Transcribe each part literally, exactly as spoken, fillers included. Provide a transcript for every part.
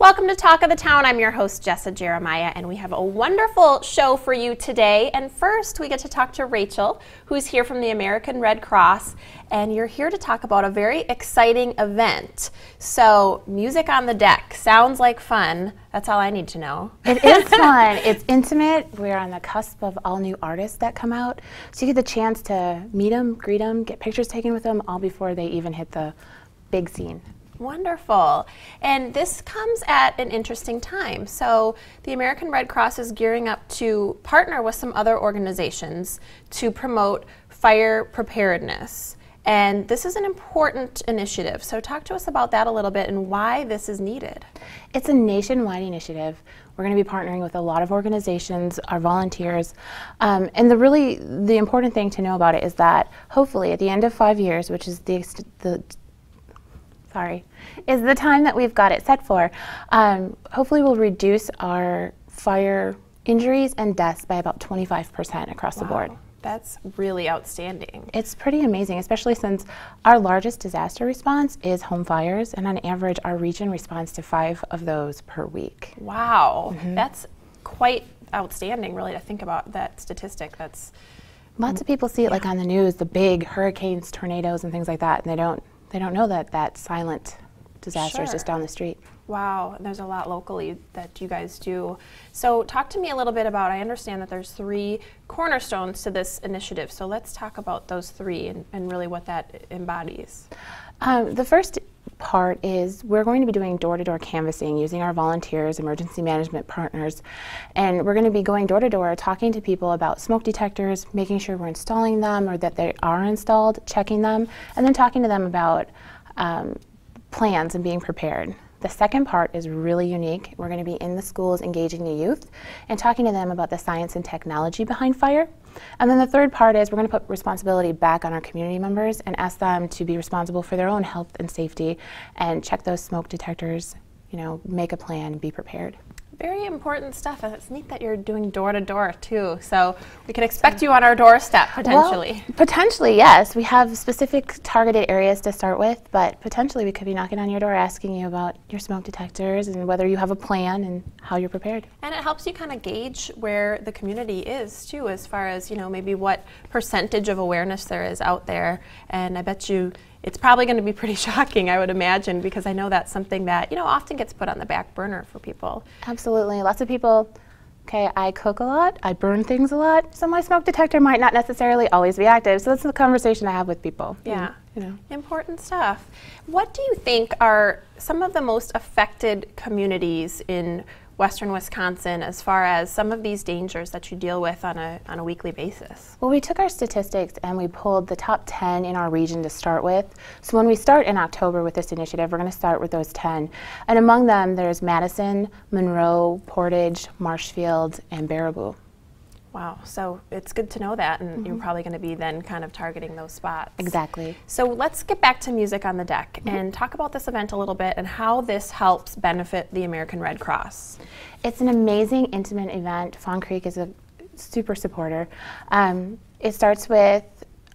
Welcome to Talk of the Town. I'm your host, Jessa Jeremiah, and we have a wonderful show for you today. And first, we get to talk to Rachel, who's here from the American Red Cross, and you're here to talk about a very exciting event. So, Music on the Deck. Sounds like fun. That's all I need to know. It is fun. It's intimate. We're on the cusp of all new artists that come out. So you get the chance to meet them, greet them, get pictures taken with them, all before they even hit the big scene. Wonderful. And this comes at an interesting time. So the American Red Cross is gearing up to partner with some other organizations to promote fire preparedness. And this is an important initiative. So talk to us about that a little bit and why this is needed. It's a nationwide initiative. We're going to be partnering with a lot of organizations, our volunteers. Um, and the really, the important thing to know about it is that hopefully at the end of five years, which is the, the sorry, is the time that we've got it set for, um, hopefully we'll reduce our fire injuries and deaths by about twenty-five percent across wow. the board. That's really outstanding. It's pretty amazing, especially since our largest disaster response is home fires, and on average our region responds to five of those per week. Wow, mm-hmm. that's quite outstanding really to think about that statistic. That's Lots of people see it yeah. like on the news, the big hurricanes, tornadoes and things like that, and they don't They don't know that that silent disaster sure. is just down the street. Wow, and there's a lot locally that you guys do. So talk to me a little bit about, I understand that there's three cornerstones to this initiative, so let's talk about those three and, and really what that embodies. Um, the first part is we're going to be doing door-to-door canvassing using our volunteers, emergency management partners, and we're going to be going door-to-door talking to people about smoke detectors, making sure we're installing them or that they are installed, checking them, and then talking to them about um, plans and being prepared. The second part is really unique. We're going to be in the schools engaging the youth and talking to them about the science and technology behind fire. And then the third part is we're going to put responsibility back on our community members and ask them to be responsible for their own health and safety and check those smoke detectors, you know, make a plan, be prepared. Very important stuff, and it's neat that you're doing door-to-door too, so we can expect you on our doorstep potentially. Well, potentially, yes. We have specific targeted areas to start with, but potentially we could be knocking on your door asking you about your smoke detectors and whether you have a plan and how you're prepared. And it helps you kind of gauge where the community is too, as far as, you know, maybe what percentage of awareness there is out there, and I bet you it's probably going to be pretty shocking, I would imagine, because I know that's something that, you know, often gets put on the back burner for people. Absolutely. Lots of people, okay, I cook a lot, I burn things a lot, so my smoke detector might not necessarily always be active. So that's the conversation I have with people. Yeah. You know. Important stuff. What do you think are some of the most affected communities in Western Wisconsin as far as some of these dangers that you deal with on a, on a weekly basis? Well, we took our statistics and we pulled the top ten in our region to start with. So when we start in October with this initiative, we're going to start with those ten. And among them, there's Madison, Monroe, Portage, Marshfield, and Baraboo. Wow, so it's good to know that, and mm-hmm. you're probably going to be then kind of targeting those spots. Exactly. So let's get back to Music on the Deck mm-hmm. and talk about this event a little bit and how this helps benefit the American Red Cross. It's an amazing, intimate event. Fawn Creek is a super supporter. Um, it starts with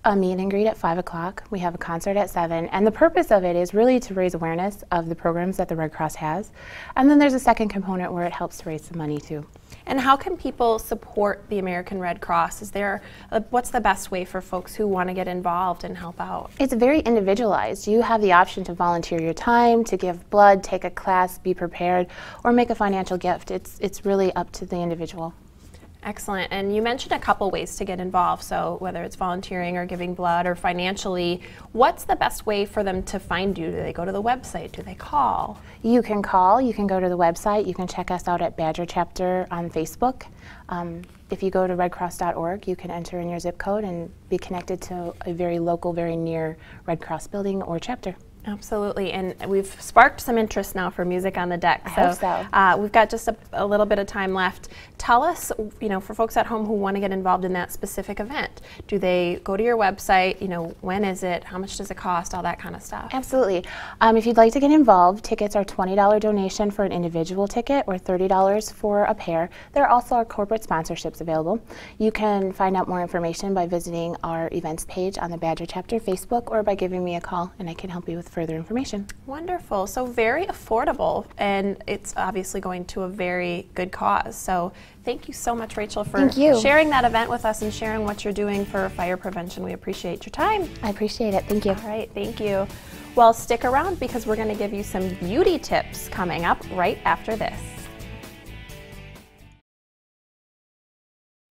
a meet and greet at five o'clock. We have a concert at seven, and the purpose of it is really to raise awareness of the programs that the Red Cross has. And then there's a second component where it helps to raise some money too. And how can people support the American Red Cross? Is there a, what's the best way for folks who want to get involved and help out? It's very individualized. You have the option to volunteer your time, to give blood, take a class, be prepared, or make a financial gift. It's, it's really up to the individual. Excellent. And you mentioned a couple ways to get involved, so whether it's volunteering or giving blood or financially, what's the best way for them to find you? Do they go to the website? Do they call? You can call. You can go to the website. You can check us out at Badger Chapter on Facebook. Um, if you go to red cross dot org, you can enter in your zip code and be connected to a very local, very near Red Cross building or chapter. Absolutely, and we've sparked some interest now for Music on the Deck. I so, hope so. Uh, we've got just a, a little bit of time left. Tell us, you know, for folks at home who want to get involved in that specific event, do they go to your website? You know, when is it? How much does it cost? All that kind of stuff. Absolutely. Um, if you'd like to get involved, tickets are twenty dollar donation for an individual ticket or thirty dollars for a pair. There are also our corporate sponsorships available. You can find out more information by visiting our events page on the Badger Chapter Facebook or by giving me a call, and I can help you with further information. Wonderful. So very affordable, and it's obviously going to a very good cause. So thank you so much, Rachel, for sharing that event with us and sharing what you're doing for fire prevention. We appreciate your time. I appreciate it. Thank you. All right. Thank you. Well, stick around because we're going to give you some beauty tips coming up right after this.